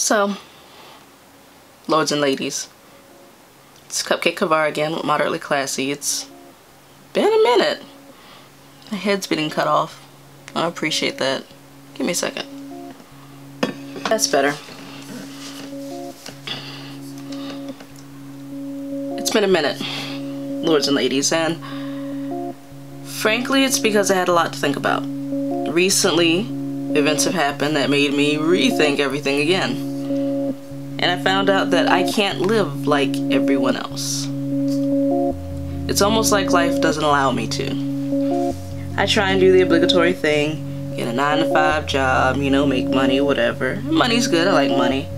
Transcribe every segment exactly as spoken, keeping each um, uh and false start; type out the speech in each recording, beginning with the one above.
So, lords and ladies, it's Cupcake Cabarro again with Moderately Klassy. It's been a minute. My head's getting cut off. I appreciate that. Give me a second. That's better. It's been a minute, lords and ladies, and frankly, it's because I had a lot to think about. Recently, events have happened that made me rethink everything again. And I found out that I can't live like everyone else. It's almost like life doesn't allow me to. I try and do the obligatory thing, get a nine to five job, you know, make money, whatever. Money's good, I like money.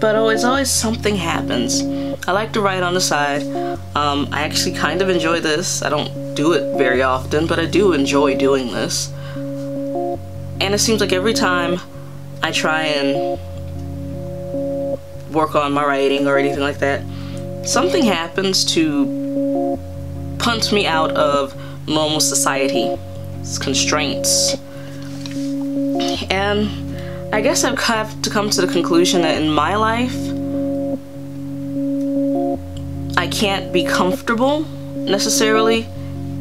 But always, always something happens. I like to write on the side. Um, I actually kind of enjoy this. I don't do it very often, but I do enjoy doing this. And it seems like every time I try and work on my writing or anything like that, something happens to punch me out of normal society, its constraints. And I guess I've have to come to the conclusion that in my life, I can't be comfortable necessarily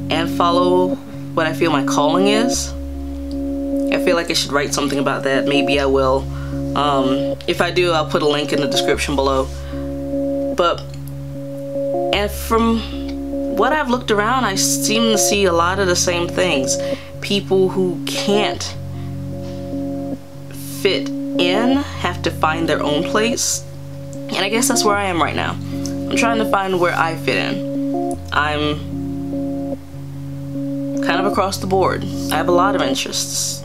and follow what I feel my calling is. I feel like I should write something about that. Maybe I will. Um, if I do, I'll put a link in the description below. But, and from what I've looked around, I seem to see a lot of the same things. People who can't fit in have to find their own place, and I guess that's where I am right now. I'm trying to find where I fit in. I'm kind of across the board. I have a lot of interests.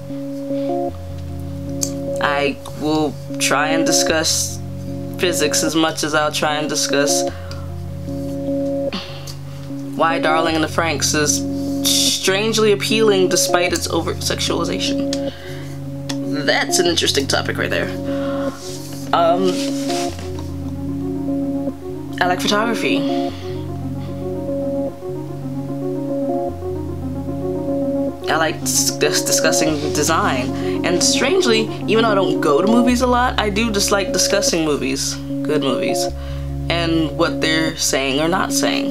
I will try and discuss physics as much as I'll try and discuss why Darling in the Franks is strangely appealing despite its overt sexualization. That's an interesting topic right there. Um, I like photography. I like just discussing design. And strangely, even though I don't go to movies a lot, I do just like discussing movies, good movies, and what they're saying or not saying.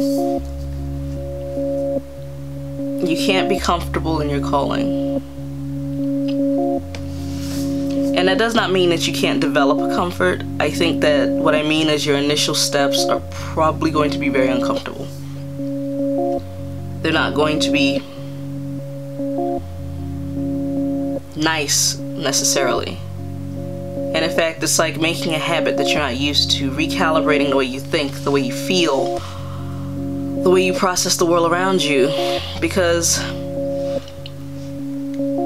You can't be comfortable in your calling. And that does not mean that you can't develop a comfort. I think that what I mean is your initial steps are probably going to be very uncomfortable. They're not going to be nice necessarily. And in fact, it's like making a habit that you're not used to, recalibrating the way you think, the way you feel, the way you process the world around you. Because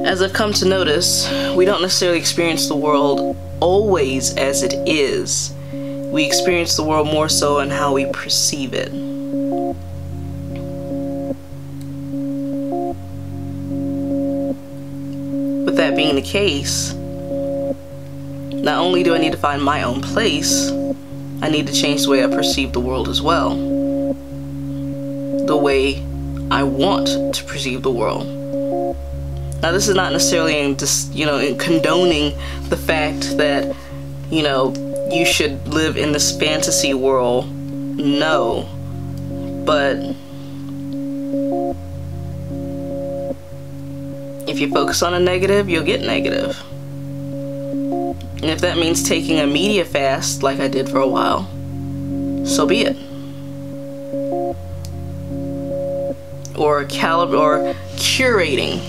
as I've come to notice, we don't necessarily experience the world always as it is. We experience the world more so in how we perceive it. With that being the case, not only do I need to find my own place, I need to change the way I perceive the world as well. The way I want to perceive the world. Now, this is not necessarily in just, you know, in condoning the fact that, you know, you should live in this fantasy world. No. But if you focus on a negative, you'll get negative. And if that means taking a media fast, like I did for a while, so be it. Or calib- or curating.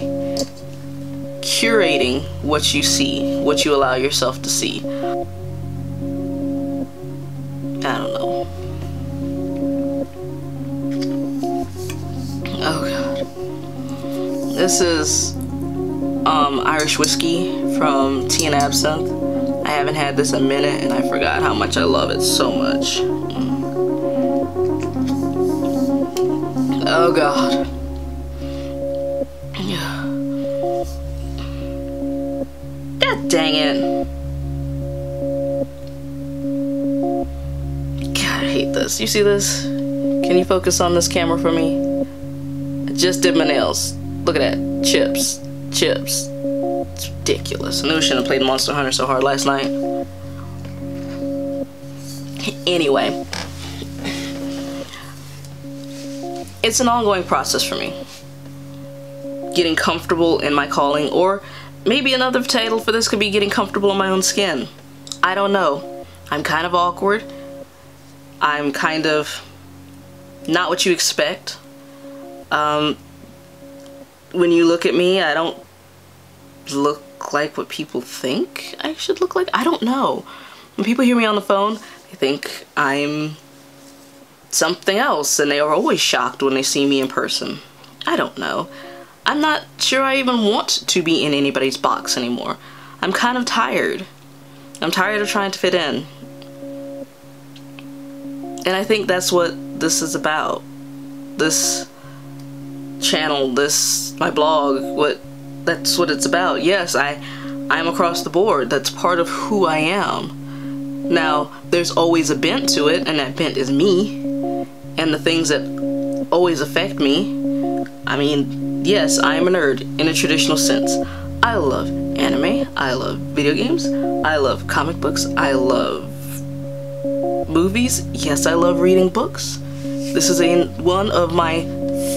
Curating what you see, what you allow yourself to see. I don't know. Oh god. This is um, Irish whiskey from Tea and Absinthe. I haven't had this in a minute and I forgot how much I love it so much. Mm. Oh god. Dang it. God, I hate this. You see this? Can you focus on this camera for me? I just did my nails. Look at that. Chips. Chips. It's ridiculous. I knew I shouldn't have played Monster Hunter so hard last night. Anyway. It's an ongoing process for me. Getting comfortable in my calling, or maybe another title for this could be getting comfortable in my own skin. I don't know. I'm kind of awkward. I'm kind of not what you expect. Um, when you look at me, I don't look like what people think I should look like. I don't know. When people hear me on the phone, they think I'm something else, and they are always shocked when they see me in person. I don't know. I'm not sure I even want to be in anybody's box anymore. I'm kind of tired. I'm tired of trying to fit in. And I think that's what this is about. This channel, this, my blog, what, that's what it's about. Yes, I, I'm across the board. That's part of who I am. Now, there's always a bent to it, and that bent is me. And the things that always affect me, I mean, yes, I am a nerd in a traditional sense. I love anime, I love video games, I love comic books, I love movies. Yes, I love reading books. This is in one of my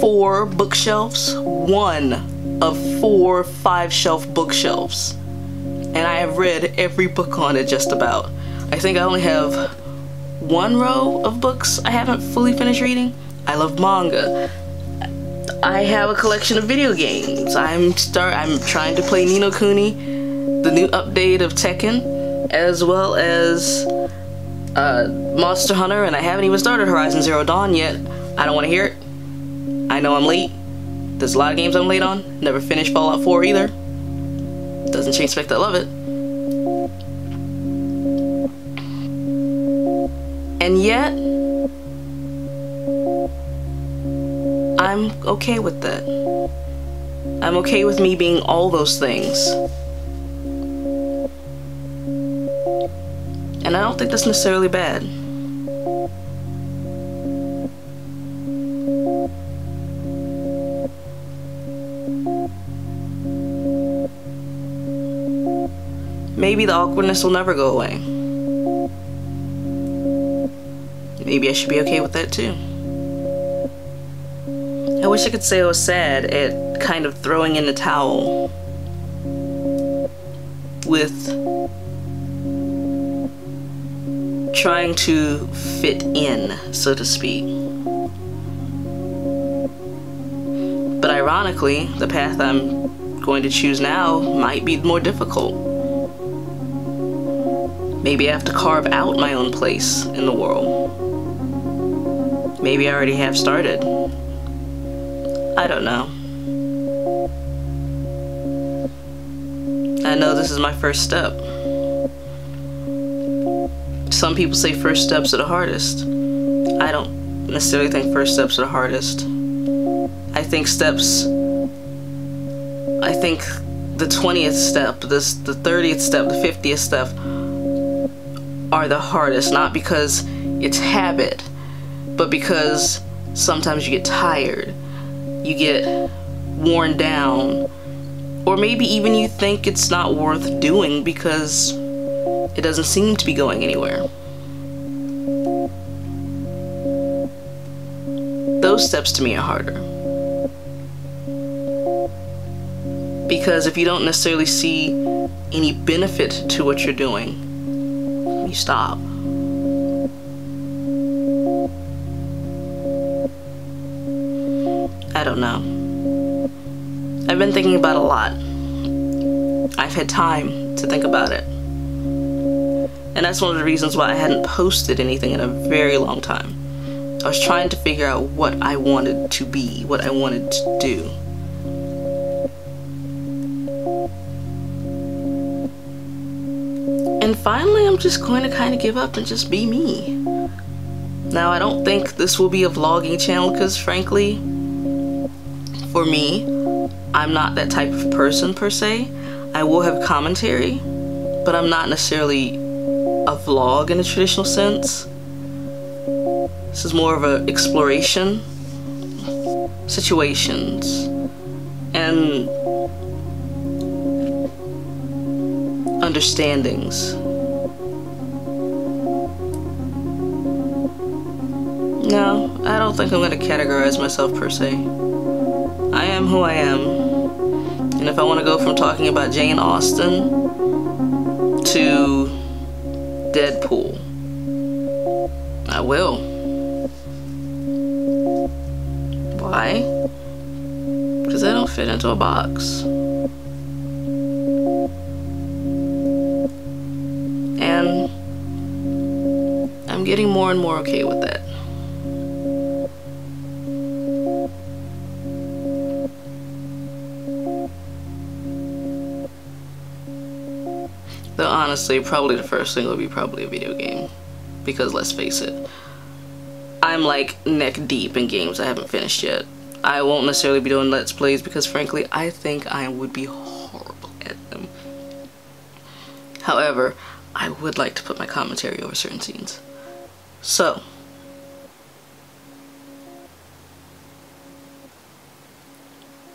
four bookshelves. One of four five-shelf bookshelves. And I have read every book on it just about. I think I only have one row of books I haven't fully finished reading. I love manga. I have a collection of video games. I'm start. I'm trying to play Ni No Kuni, the new update of Tekken, as well as uh, Monster Hunter, and I haven't even started Horizon Zero Dawn yet. I don't want to hear it. I know I'm late. There's a lot of games I'm late on. Never finished Fallout four either. Doesn't change the fact that I love it. And yet, I'm okay with that. I'm okay with me being all those things. And I don't think that's necessarily bad. Maybe the awkwardness will never go away. Maybe I should be okay with that too. I wish I could say I was sad at kind of throwing in the towel with trying to fit in, so to speak. But ironically, the path I'm going to choose now might be more difficult. Maybe I have to carve out my own place in the world. Maybe I already have started. I don't know. I know this is my first step. Some people say first steps are the hardest. I don't necessarily think first steps are the hardest. I think steps, I think the twentieth step, this, the thirtieth step, the fiftieth step are the hardest, not because it's habit, but because sometimes you get tired. You get worn down, or maybe even you think it's not worth doing because it doesn't seem to be going anywhere. Those steps to me are harder, because if you don't necessarily see any benefit to what you're doing, you stop. I don't know. I've been thinking about a lot. I've had time to think about it. And that's one of the reasons why I hadn't posted anything in a very long time. I was trying to figure out what I wanted to be, what I wanted to do. And finally, I'm just going to kind of give up and just be me. Now, I don't think this will be a vlogging channel because, frankly, for me, I'm not that type of person per se. I will have commentary, but I'm not necessarily a vlog in a traditional sense. This is more of an exploration situations. And misunderstandings. No, I don't think I'm going to categorize myself per se. I am who I am. And if I want to go from talking about Jane Austen to Deadpool, I will. Why? Because I don't fit into a box. And I'm getting more and more okay with that. Though honestly, probably the first thing would be probably a video game. Because let's face it, I'm like neck deep in games I haven't finished yet. I won't necessarily be doing Let's Plays because frankly, I think I would be horrible at them. However, I would like to put my commentary over certain scenes. So.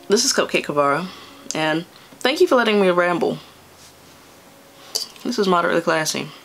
This is Cupcake Cabarro, and thank you for letting me ramble. This is Moderately Klassy.